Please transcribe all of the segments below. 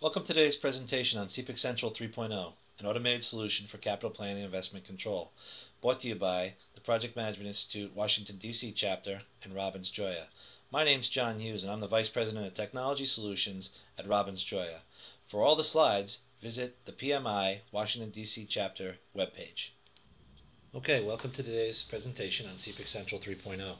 Welcome to today's presentation on CPIC Central 3.0, an automated solution for capital planning and investment control, brought to you by the Project Management Institute, Washington, D.C. chapter, and Robbins-Gioia. My name's John Hughes, and I'm the Vice President of Technology Solutions at Robbins-Gioia. For all the slides, visit the PMI, Washington, D.C. chapter webpage. Okay, welcome to today's presentation on CPIC Central 3.0.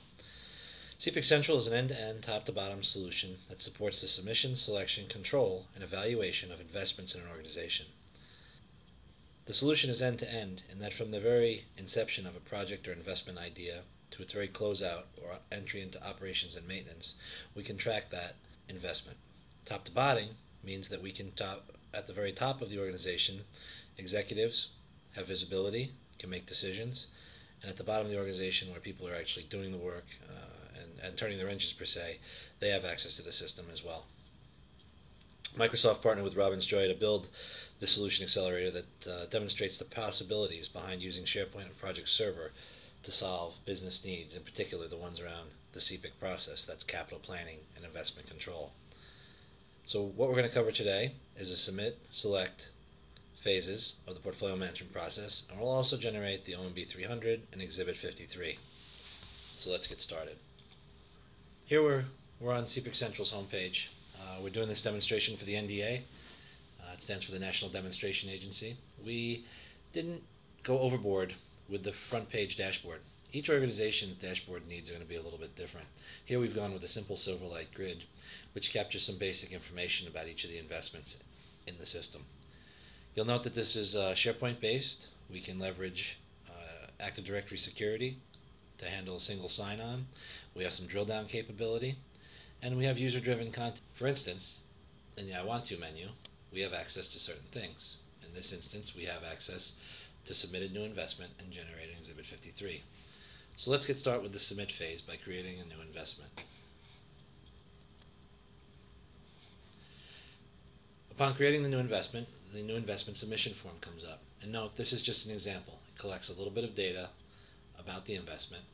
CPIC Central is an end-to-end, top-to-bottom solution that supports the submission, selection, control, and evaluation of investments in an organization. The solution is end-to-end in that from the very inception of a project or investment idea to its very closeout or entry into operations and maintenance, we can track that investment. Top-to-bottom means that we can, at the very top of the organization, executives have visibility, can make decisions, and at the bottom of the organization where people are actually doing the work, and turning their engines per se, they have access to the system as well. Microsoft partnered with Robbins-Gioia to build the solution accelerator that demonstrates the possibilities behind using SharePoint and Project Server to solve business needs, in particular the ones around the CPIC process, that's capital planning and investment control. So what we're going to cover today is the submit, select phases of the portfolio management process, and we'll also generate the OMB 300 and Exhibit 53. So let's get started. Here we're on CPIC Central's homepage. We're doing this demonstration for the NDA. It stands for the National Demonstration Agency. We didn't go overboard with the front page dashboard. Each organization's dashboard needs are going to be a little bit different. Here we've gone with a simple Silverlight grid, which captures some basic information about each of the investments in the system. You'll note that this is SharePoint based. We can leverage Active Directory security to handle a single sign-on. We have some drill-down capability, and we have user-driven content. For instance, in the I Want To menu, we have access to certain things. In this instance, we have access to submit a new investment and generate an Exhibit 53. So let's get started with the submit phase by creating a new investment. Upon creating the new investment submission form comes up. And note, this is just an example. It collects a little bit of data about the investment.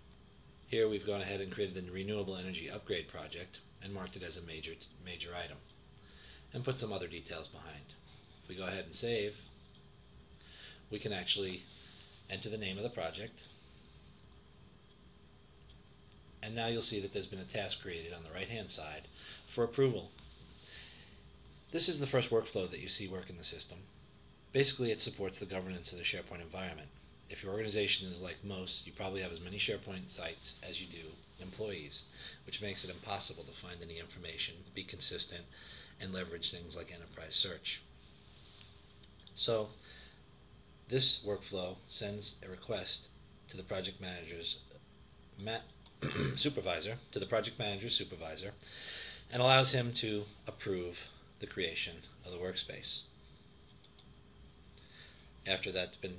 Here we've gone ahead and created the Renewable Energy Upgrade project and marked it as a major item and put some other details behind. If we go ahead and save, we can actually enter the name of the project, and now you'll see that there's been a task created on the right hand side for approval. This is the first workflow that you see work in the system. Basically it supports the governance of the SharePoint environment. If your organization is like most, you probably have as many SharePoint sites as you do employees, which makes it impossible to find any information, be consistent, and leverage things like enterprise search. So this workflow sends a request to the project manager's supervisor, and allows him to approve the creation of the workspace. After that's been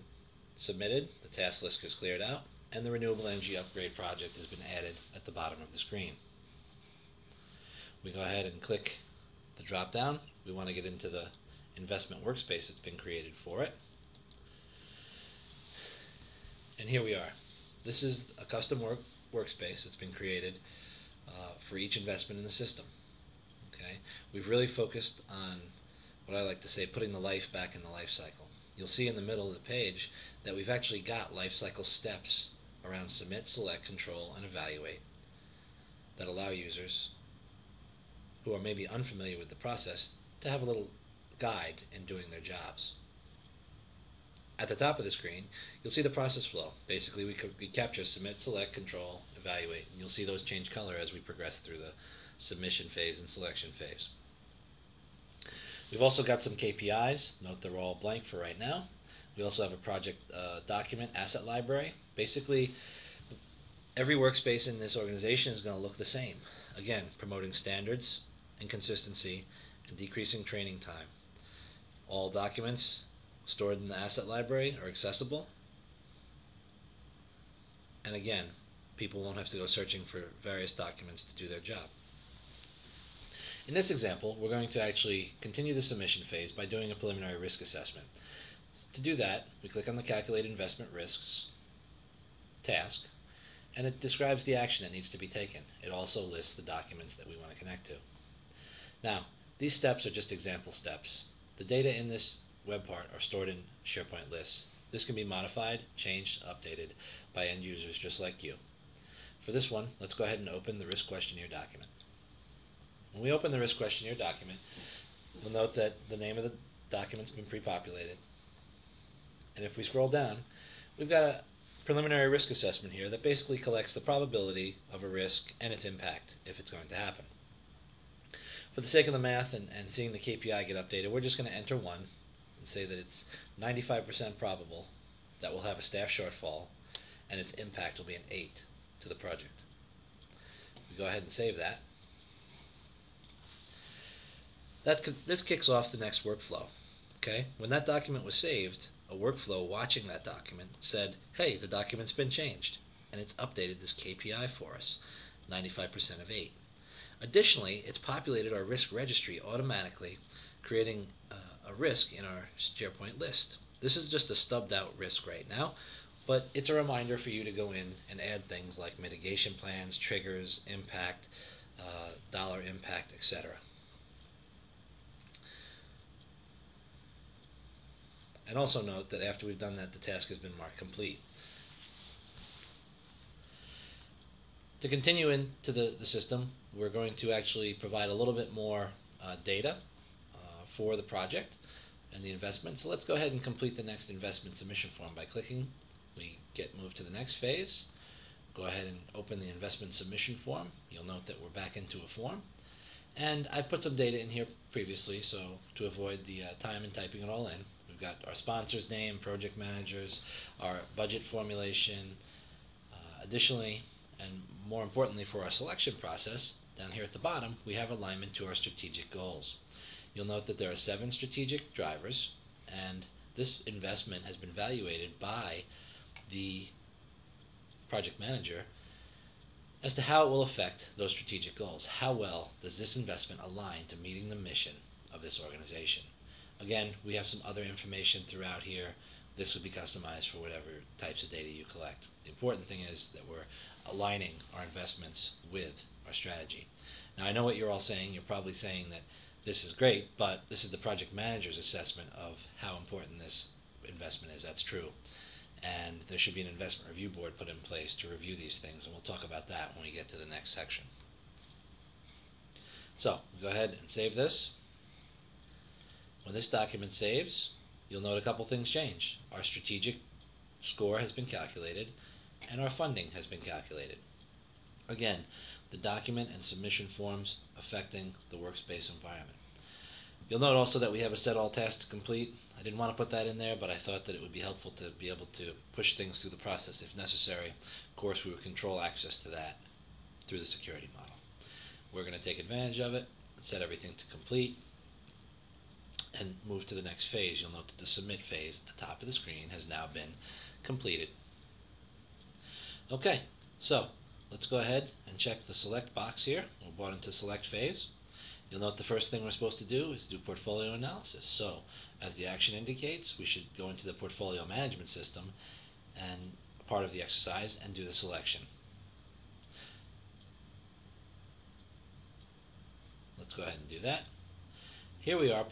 submitted, the task list is cleared out, and the Renewable Energy Upgrade project has been added at the bottom of the screen. We go ahead and click the drop down. We want to get into the investment workspace that's been created for it. And here we are. This is a custom workspace that's been created for each investment in the system. Okay? We've really focused on what I like to say, putting the life back in the life cycle. You'll see in the middle of the page that we've actually got lifecycle steps around submit, select, control, and evaluate that allow users who are maybe unfamiliar with the process to have a little guide in doing their jobs. At the top of the screen, you'll see the process flow. Basically, we capture submit, select, control, evaluate, and you'll see those change color as we progress through the submission phase and selection phase. We've also got some KPIs. Note they're all blank for right now. We also have a project document asset library. Basically, every workspace in this organization is going to look the same. Again, promoting standards and consistency and decreasing training time. All documents stored in the asset library are accessible. And again, people won't have to go searching for various documents to do their job. In this example, we're going to actually continue the submission phase by doing a preliminary risk assessment. To do that, we click on the Calculate Investment Risks task, and it describes the action that needs to be taken. It also lists the documents that we want to connect to. Now, These steps are just example steps. The data in this web part are stored in SharePoint lists. This can be modified, changed, updated by end users just like you. For this one, let's go ahead and open the risk questionnaire document. When we open the risk questionnaire document, we'll note that the name of the document's been pre-populated. And if we scroll down, we've got a preliminary risk assessment here that basically collects the probability of a risk and its impact if it's going to happen. For the sake of the math and seeing the KPI get updated, we're just going to enter 1 and say that it's 95% probable that we'll have a staff shortfall and its impact will be an 8 to the project. We go ahead and save that. This kicks off the next workflow. Okay? When that document was saved, a workflow watching that document said, hey, the document's been changed and it's updated this KPI for us, 95% of 8. Additionally, it's populated our risk registry automatically, creating a risk in our SharePoint list. This is just a stubbed out risk right now, but it's a reminder for you to go in and add things like mitigation plans, triggers, impact, dollar impact, etc. And also note that after we've done that, the task has been marked complete. To continue into the system, we're going to actually provide a little bit more data for the project and the investment. So let's go ahead and complete the next investment submission form by clicking. We get moved to the next phase. Go ahead and open the investment submission form. You'll note that we're back into a form. And I've put some data in here previously, so to avoid the time and typing it all in, we've got our sponsor's name, project managers, our budget formulation. Additionally, and more importantly for our selection process, down here at the bottom, we have alignment to our strategic goals. You'll note that there are 7 strategic drivers, and this investment has been evaluated by the project manager as to how it will affect those strategic goals. How well does this investment align to meeting the mission of this organization? Again, we have some other information throughout here. This would be customized for whatever types of data you collect. The important thing is that we're aligning our investments with our strategy. Now, I know what you're all saying. You're probably saying that this is great, but this is the project manager's assessment of how important this investment is. That's true. And there should be an investment review board put in place to review these things, and we'll talk about that when we get to the next section. So, go ahead and save this. When this document saves, you'll note a couple things change. Our strategic score has been calculated, and our funding has been calculated. Again, the document and submission forms affecting the workspace environment. You'll note also that we have a set all tasks to complete. I didn't want to put that in there, but I thought that it would be helpful to be able to push things through the process if necessary. Of course, we would control access to that through the security model. We're going to take advantage of it, set everything to complete, and move to the next phase. You'll note that the submit phase at the top of the screen has now been completed. Okay, so let's go ahead and check the select box here. We're brought into select phase. You'll note the first thing we're supposed to do is do portfolio analysis. So, as the action indicates, we should go into the portfolio management system and part of the exercise and do the selection. Let's go ahead and do that. Here we are.